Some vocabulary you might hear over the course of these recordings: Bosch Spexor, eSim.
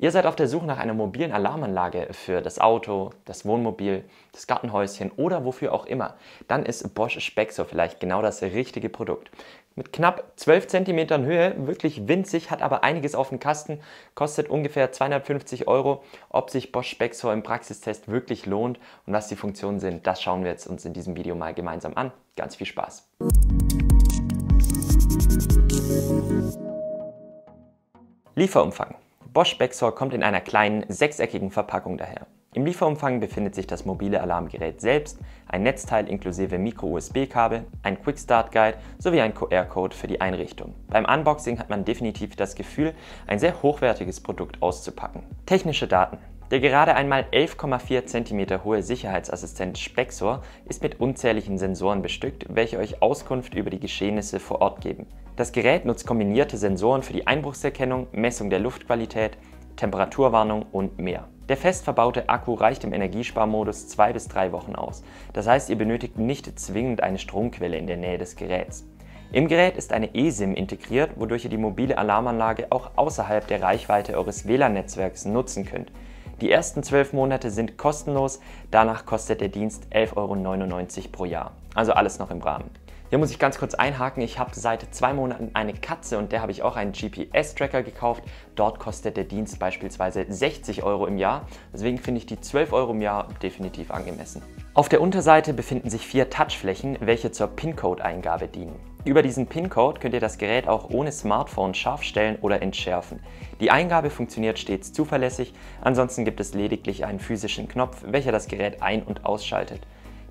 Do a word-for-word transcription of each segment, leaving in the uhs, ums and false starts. Ihr seid auf der Suche nach einer mobilen Alarmanlage für das Auto, das Wohnmobil, das Gartenhäuschen oder wofür auch immer, dann ist Bosch Spexor vielleicht genau das richtige Produkt. Mit knapp zwölf Zentimetern Höhe, wirklich winzig, hat aber einiges auf dem Kasten, kostet ungefähr zweihundertfünfzig Euro. Ob sich Bosch Spexor im Praxistest wirklich lohnt und was die Funktionen sind, das schauen wir jetzt uns in diesem Video mal gemeinsam an. Ganz viel Spaß! Lieferumfang. Bosch Spexor kommt in einer kleinen, sechseckigen Verpackung daher. Im Lieferumfang befindet sich das mobile Alarmgerät selbst, ein Netzteil inklusive Micro-U S B-Kabel, ein Quick-Start-Guide sowie ein Q R-Code für die Einrichtung. Beim Unboxing hat man definitiv das Gefühl, ein sehr hochwertiges Produkt auszupacken. Technische Daten. Der gerade einmal elf Komma vier Zentimeter hohe Sicherheitsassistent Spexor ist mit unzähligen Sensoren bestückt, welche euch Auskunft über die Geschehnisse vor Ort geben. Das Gerät nutzt kombinierte Sensoren für die Einbruchserkennung, Messung der Luftqualität, Temperaturwarnung und mehr. Der fest verbaute Akku reicht im Energiesparmodus zwei bis drei Wochen aus. Das heißt, ihr benötigt nicht zwingend eine Stromquelle in der Nähe des Geräts. Im Gerät ist eine eSIM integriert, wodurch ihr die mobile Alarmanlage auch außerhalb der Reichweite eures W L A N-Netzwerks nutzen könnt. Die ersten zwölf Monate sind kostenlos, danach kostet der Dienst elf Euro neunundneunzig pro Jahr. Also alles noch im Rahmen. Hier muss ich ganz kurz einhaken, ich habe seit zwei Monaten eine Katze und der habe ich auch einen G P S-Tracker gekauft. Dort kostet der Dienst beispielsweise sechzig Euro im Jahr, deswegen finde ich die zwölf Euro im Jahr definitiv angemessen. Auf der Unterseite befinden sich vier Touchflächen, welche zur PIN-Code-Eingabe dienen. Über diesen PIN-Code könnt ihr das Gerät auch ohne Smartphone scharf stellen oder entschärfen. Die Eingabe funktioniert stets zuverlässig, ansonsten gibt es lediglich einen physischen Knopf, welcher das Gerät ein- und ausschaltet.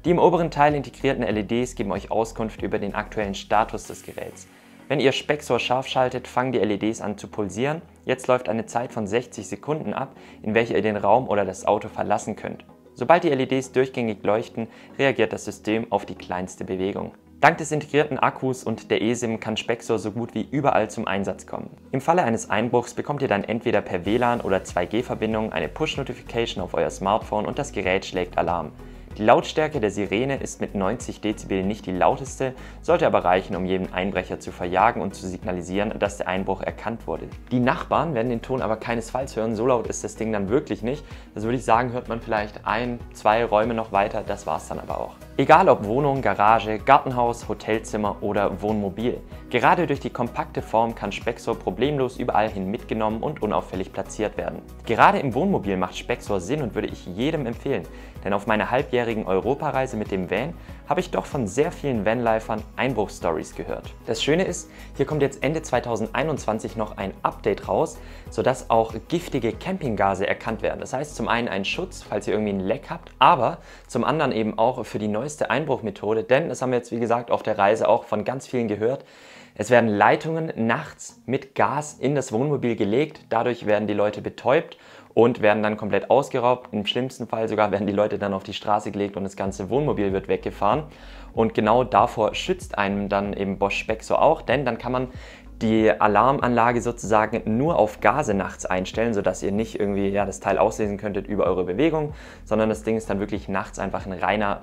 Die im oberen Teil integrierten L E Ds geben euch Auskunft über den aktuellen Status des Geräts. Wenn ihr Spexor scharf schaltet, fangen die L E Ds an zu pulsieren. Jetzt läuft eine Zeit von sechzig Sekunden ab, in welcher ihr den Raum oder das Auto verlassen könnt. Sobald die L E Ds durchgängig leuchten, reagiert das System auf die kleinste Bewegung. Dank des integrierten Akkus und der eSIM kann Spexor so gut wie überall zum Einsatz kommen. Im Falle eines Einbruchs bekommt ihr dann entweder per W L A N oder zwei G-Verbindung eine Push-Notification auf euer Smartphone und das Gerät schlägt Alarm. Die Lautstärke der Sirene ist mit neunzig Dezibel nicht die lauteste, sollte aber reichen, um jeden Einbrecher zu verjagen und zu signalisieren, dass der Einbruch erkannt wurde. Die Nachbarn werden den Ton aber keinesfalls hören, so laut ist das Ding dann wirklich nicht. Das würde ich sagen, hört man vielleicht ein, zwei Räume noch weiter, das war's dann aber auch. Egal ob Wohnung, Garage, Gartenhaus, Hotelzimmer oder Wohnmobil. Gerade durch die kompakte Form kann Spexor problemlos überall hin mitgenommen und unauffällig platziert werden. Gerade im Wohnmobil macht Spexor Sinn und würde ich jedem empfehlen, denn auf meiner halbjährigen Europareise mit dem Van habe ich doch von sehr vielen Vanlifern Einbruchstories gehört. Das Schöne ist, hier kommt jetzt Ende zweitausendeinundzwanzig noch ein Update raus, sodass auch giftige Campinggase erkannt werden. Das heißt zum einen ein Schutz, falls ihr irgendwie ein Leck habt, aber zum anderen eben auch für die neueste Einbruchmethode, denn das haben wir jetzt wie gesagt auf der Reise auch von ganz vielen gehört. Es werden Leitungen nachts mit Gas in das Wohnmobil gelegt, dadurch werden die Leute betäubt und werden dann komplett ausgeraubt. Im schlimmsten Fall sogar werden die Leute dann auf die Straße gelegt und das ganze Wohnmobil wird weggefahren. Und genau davor schützt einem dann eben Bosch Spexor auch, denn dann kann man die Alarmanlage sozusagen nur auf Gase nachts einstellen, sodass ihr nicht irgendwie ja, das Teil auslesen könntet über eure Bewegung, sondern das Ding ist dann wirklich nachts einfach ein reiner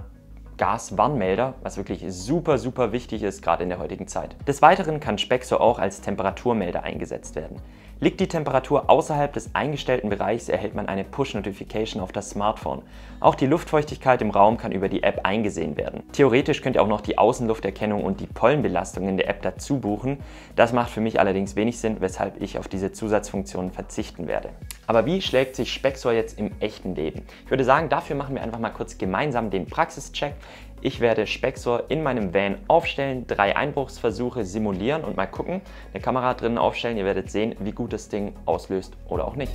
Gaswarnmelder, was wirklich super, super wichtig ist, gerade in der heutigen Zeit. Des Weiteren kann Spexor auch als Temperaturmelder eingesetzt werden. Liegt die Temperatur außerhalb des eingestellten Bereichs, erhält man eine Push-Notification auf das Smartphone. Auch die Luftfeuchtigkeit im Raum kann über die App eingesehen werden. Theoretisch könnt ihr auch noch die Außenlufterkennung und die Pollenbelastung in der App dazu buchen. Das macht für mich allerdings wenig Sinn, weshalb ich auf diese Zusatzfunktionen verzichten werde. Aber wie schlägt sich Spexor jetzt im echten Leben? Ich würde sagen, dafür machen wir einfach mal kurz gemeinsam den Praxischeck. Ich werde Spexor in meinem Van aufstellen, drei Einbruchsversuche simulieren und mal gucken, eine Kamera drinnen aufstellen, ihr werdet sehen, wie gut das Ding auslöst oder auch nicht.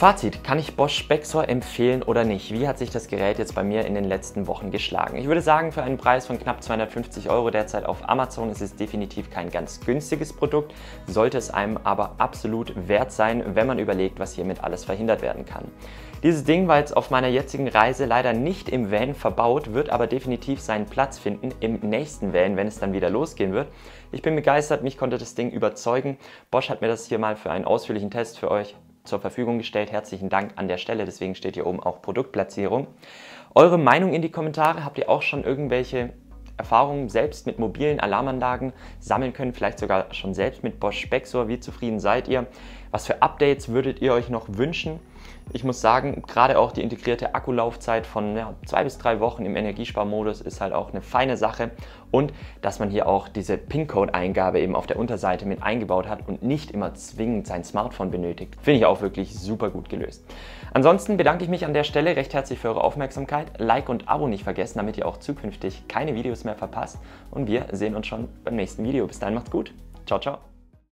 Fazit, kann ich Bosch Spexor empfehlen oder nicht? Wie hat sich das Gerät jetzt bei mir in den letzten Wochen geschlagen? Ich würde sagen, für einen Preis von knapp zweihundertfünfzig Euro derzeit auf Amazon ist es definitiv kein ganz günstiges Produkt, sollte es einem aber absolut wert sein, wenn man überlegt, was hiermit alles verhindert werden kann. Dieses Ding war jetzt auf meiner jetzigen Reise leider nicht im Van verbaut, wird aber definitiv seinen Platz finden im nächsten Van, wenn es dann wieder losgehen wird. Ich bin begeistert, mich konnte das Ding überzeugen. Bosch hat mir das hier mal für einen ausführlichen Test für euch zur Verfügung gestellt. Herzlichen Dank an der Stelle, deswegen steht hier oben auch Produktplatzierung. Eure Meinung in die Kommentare, habt ihr auch schon irgendwelche Erfahrungen selbst mit mobilen Alarmanlagen sammeln können, vielleicht sogar schon selbst mit Bosch Spexor, wie zufrieden seid ihr? Was für Updates würdet ihr euch noch wünschen? Ich muss sagen, gerade auch die integrierte Akkulaufzeit von ja, zwei bis drei Wochen im Energiesparmodus ist halt auch eine feine Sache und dass man hier auch diese PIN-Code-Eingabe eben auf der Unterseite mit eingebaut hat und nicht immer zwingend sein Smartphone benötigt, finde ich auch wirklich super gut gelöst. Ansonsten bedanke ich mich an der Stelle recht herzlich für eure Aufmerksamkeit. Like und Abo nicht vergessen, damit ihr auch zukünftig keine Videos mehr verpasst und wir sehen uns schon beim nächsten Video. Bis dahin macht's gut. Ciao, ciao.